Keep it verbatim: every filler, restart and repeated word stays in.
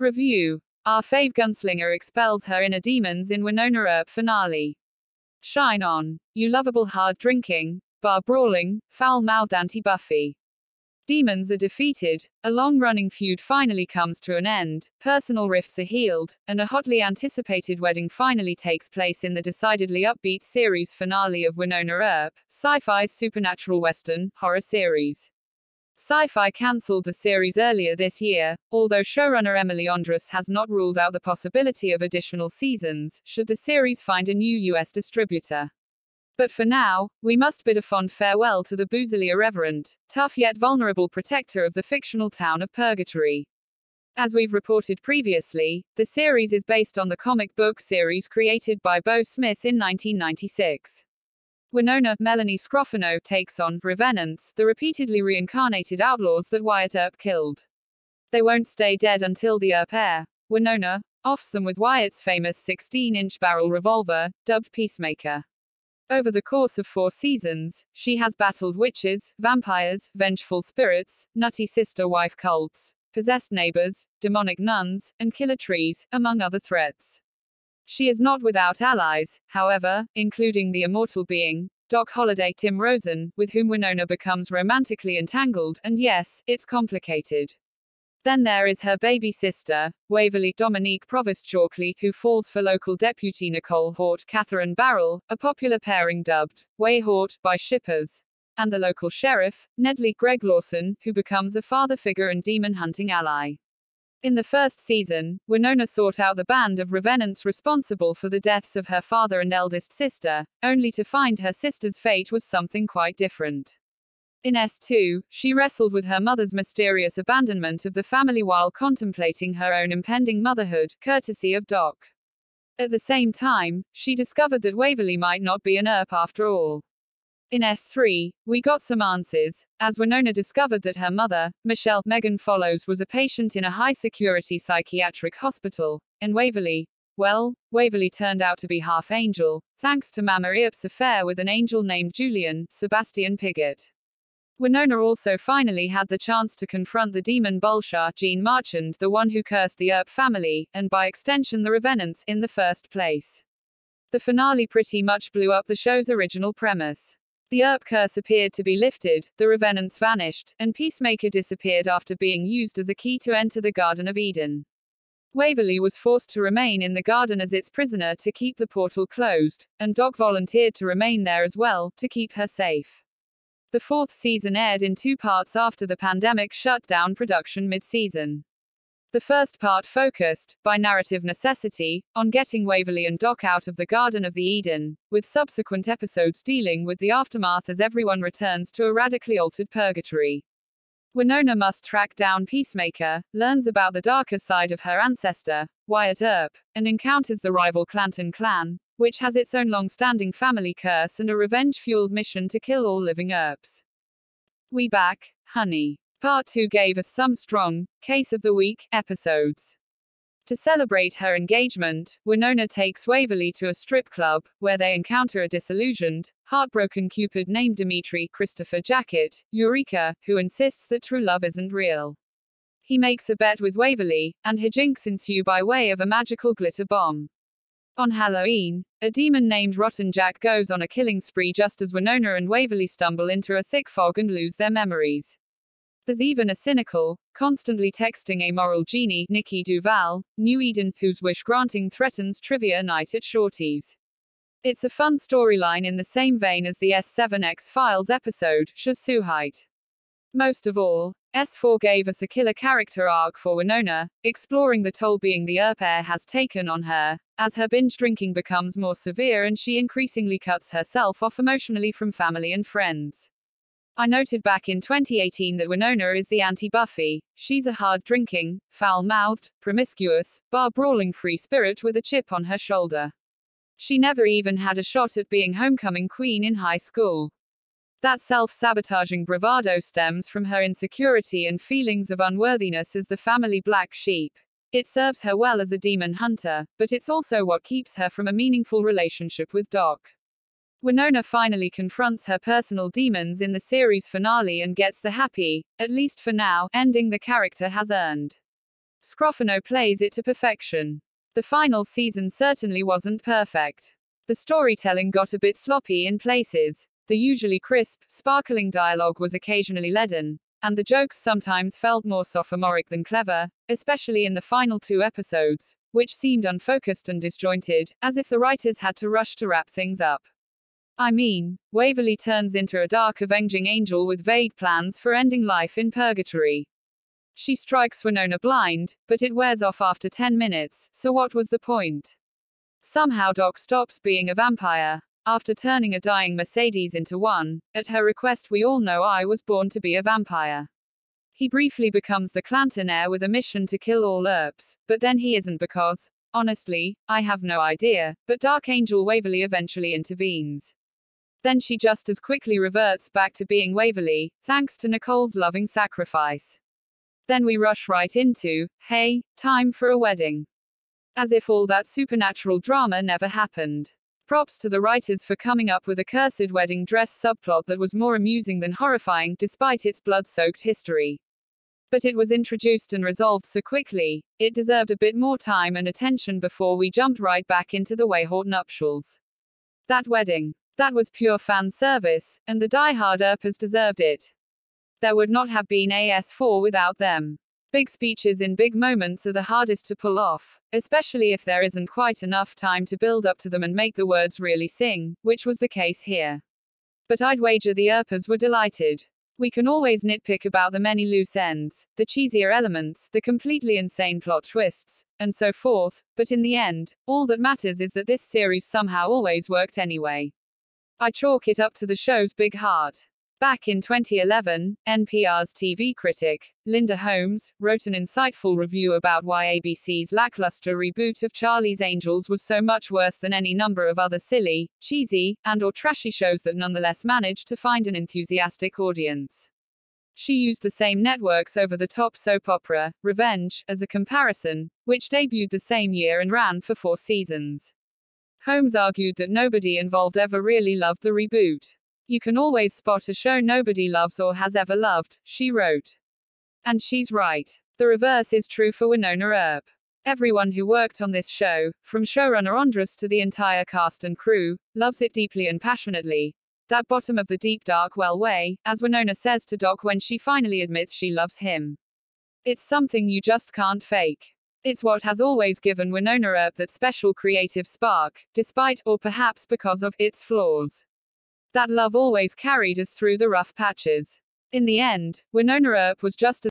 Review. Our fave gunslinger expels her inner demons in Wynonna Earp finale. Shine on, you lovable hard-drinking, bar-brawling, foul-mouthed anti-Buffy. Demons are defeated, a long-running feud finally comes to an end, personal rifts are healed, and a hotly anticipated wedding finally takes place in the decidedly upbeat series finale of Wynonna Earp, Syfy's supernatural western horror series. Syfy cancelled the series earlier this year, although showrunner Emily Andras has not ruled out the possibility of additional seasons, should the series find a new U S distributor. But for now, we must bid a fond farewell to the boozily irreverent, tough yet vulnerable protector of the fictional town of Purgatory. As we've reported previously, the series is based on the comic book series created by Beau Smith in nineteen ninety-six. Wynonna, Melanie Scrofano, takes on Revenants, the repeatedly reincarnated outlaws that Wyatt Earp killed. They won't stay dead until the Earp heir, Wynonna, offs them with Wyatt's famous sixteen inch barrel revolver, dubbed Peacemaker. Over the course of four seasons, she has battled witches, vampires, vengeful spirits, nutty sister-wife cults, possessed neighbors, demonic nuns, and killer trees, among other threats. She is not without allies, however, including the immortal being, Doc Holliday, Tim Rosen, with whom Wynonna becomes romantically entangled, and yes, it's complicated. Then there is her baby sister, Waverly, Dominique Provost-Chalkley, who falls for local deputy Nicole Haught, Catherine Barrel, a popular pairing dubbed WayHaught by shippers, and the local sheriff, Nedley, Greg Lawson, who becomes a father figure and demon-hunting ally. In the first season, Wynonna sought out the band of revenants responsible for the deaths of her father and eldest sister, only to find her sister's fate was something quite different. In S two, she wrestled with her mother's mysterious abandonment of the family while contemplating her own impending motherhood, courtesy of Doc. At the same time, she discovered that Waverly might not be an Earp after all. In S three, we got some answers, as Wynonna discovered that her mother, Michelle Megan Follows, was a patient in a high-security psychiatric hospital, and Waverly, well, Waverly turned out to be half-angel, thanks to Mama Earp's affair with an angel named Julian Sebastian Piggott. Wynonna also finally had the chance to confront the demon Bolshar Jean Marchand, the one who cursed the Earp family, and by extension the Revenants, in the first place. The finale pretty much blew up the show's original premise. The Earp curse appeared to be lifted, the Revenants vanished, and Peacemaker disappeared after being used as a key to enter the Garden of Eden. Waverly was forced to remain in the garden as its prisoner to keep the portal closed, and Doc volunteered to remain there as well, to keep her safe. The fourth season aired in two parts after the pandemic shut down production mid-season. The first part focused, by narrative necessity, on getting Waverly and Doc out of the Garden of the Eden, with subsequent episodes dealing with the aftermath as everyone returns to a radically altered Purgatory. Wynonna must track down Peacemaker, learns about the darker side of her ancestor, Wyatt Earp, and encounters the rival Clanton clan, which has its own long-standing family curse and a revenge-fueled mission to kill all living Earps. We back, honey. Part two gave us some strong, case of the week, episodes. To celebrate her engagement, Wynonna takes Waverly to a strip club, where they encounter a disillusioned, heartbroken Cupid named Dimitri Christopher Jacket, Eureka, who insists that true love isn't real. He makes a bet with Waverly, and hijinks ensue by way of a magical glitter bomb. On Halloween, a demon named Rotten Jack goes on a killing spree just as Wynonna and Waverly stumble into a thick fog and lose their memories. There's even a cynical, constantly texting amoral genie, Nikki Duval, New Eden, whose wish granting threatens trivia night at Shorty's. It's a fun storyline in the same vein as the S seven X-Files episode, Shasuhite. Most of all, S four gave us a killer character arc for Wynonna, exploring the toll being the Earp heir has taken on her, as her binge drinking becomes more severe and she increasingly cuts herself off emotionally from family and friends. I noted back in twenty eighteen that Wynonna is the anti-Buffy. She's a hard-drinking, foul-mouthed, promiscuous, bar-brawling free spirit with a chip on her shoulder. She never even had a shot at being homecoming queen in high school. That self-sabotaging bravado stems from her insecurity and feelings of unworthiness as the family black sheep. It serves her well as a demon hunter, but it's also what keeps her from a meaningful relationship with Doc. Wynonna finally confronts her personal demons in the series finale and gets the happy, at least for now, ending the character has earned. Scrofano plays it to perfection. The final season certainly wasn't perfect. The storytelling got a bit sloppy in places, the usually crisp, sparkling dialogue was occasionally leaden, and the jokes sometimes felt more sophomoric than clever, especially in the final two episodes, which seemed unfocused and disjointed, as if the writers had to rush to wrap things up. I mean, Waverly turns into a dark avenging angel with vague plans for ending life in purgatory. She strikes Wynonna blind, but it wears off after ten minutes, so what was the point? Somehow Doc stops being a vampire, after turning a dying Mercedes into one. At her request, we all know I was born to be a vampire. He briefly becomes the Clanton heir with a mission to kill all Earps, but then he isn't because, honestly, I have no idea, but Dark Angel Waverly eventually intervenes. Then she just as quickly reverts back to being Waverly, thanks to Nicole's loving sacrifice. Then we rush right into, hey, time for a wedding. As if all that supernatural drama never happened. Props to the writers for coming up with a cursed wedding dress subplot that was more amusing than horrifying despite its blood-soaked history. But it was introduced and resolved so quickly, it deserved a bit more time and attention before we jumped right back into the WayHaught nuptials. That wedding. That was pure fan service, and the die-hard Earpers deserved it. There would not have been A S four without them. Big speeches in big moments are the hardest to pull off, especially if there isn't quite enough time to build up to them and make the words really sing, which was the case here. But I'd wager the Earpers were delighted. We can always nitpick about the many loose ends, the cheesier elements, the completely insane plot twists, and so forth, but in the end, all that matters is that this series somehow always worked anyway. I chalk it up to the show's big heart. Back in twenty eleven, N P R's T V critic, Linda Holmes, wrote an insightful review about why A B C's lackluster reboot of Charlie's Angels was so much worse than any number of other silly, cheesy, and/or trashy shows that nonetheless managed to find an enthusiastic audience. She used the same network's over-the-top soap opera, Revenge, as a comparison, which debuted the same year and ran for four seasons. Holmes argued that nobody involved ever really loved the reboot. You can always spot a show nobody loves or has ever loved, she wrote. And she's right. The reverse is true for Wynonna Earp. Everyone who worked on this show, from showrunner Andras to the entire cast and crew, loves it deeply and passionately. That bottom of the deep dark well way, as Wynonna says to Doc when she finally admits she loves him. It's something you just can't fake. It's what has always given Wynonna Earp that special creative spark, despite, or perhaps because of, its flaws. That love always carried us through the rough patches. In the end, Wynonna Earp was just as